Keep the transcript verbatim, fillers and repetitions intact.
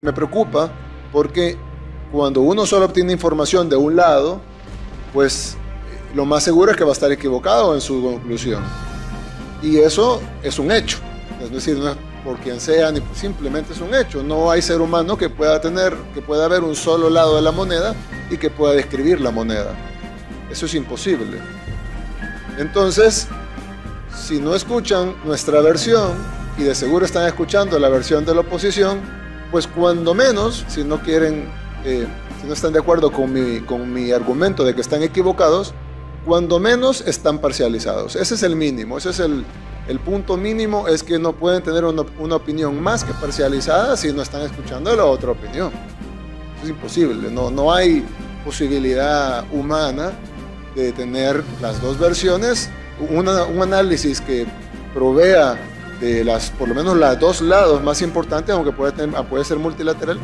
Me preocupa porque cuando uno solo obtiene información de un lado, pues lo más seguro es que va a estar equivocado en su conclusión. Y eso es un hecho. Es decir, no es por quien sea, ni simplemente es un hecho. No hay ser humano que pueda tener, que pueda haber un solo lado de la moneda y que pueda describir la moneda. Eso es imposible. Entonces, si no escuchan nuestra versión, y de seguro están escuchando la versión de la oposición, pues cuando menos, si no quieren, eh, si no están de acuerdo con mi, con mi argumento de que están equivocados, cuando menos están parcializados. Ese es el mínimo, ese es el, el punto mínimo, es que no pueden tener una, una opinión más que parcializada si no están escuchando la otra opinión. Eso es imposible, no, no hay posibilidad humana de tener las dos versiones, una, un análisis que provea de las, por lo menos los dos lados más importantes, aunque puede, tener, puede ser multilateral.